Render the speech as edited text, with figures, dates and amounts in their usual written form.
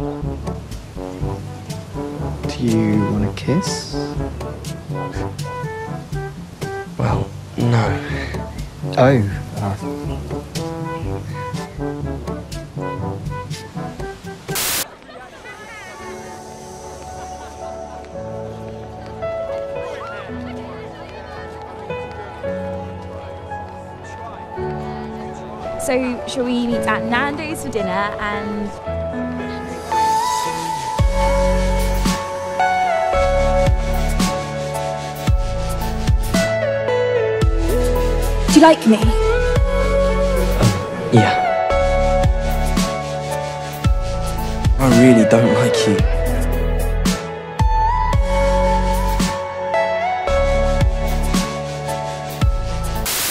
Do you want a kiss? Well, no. Oh. So, shall we meet at Nando's for dinner and... Do you like me? Yeah. I really don't like you.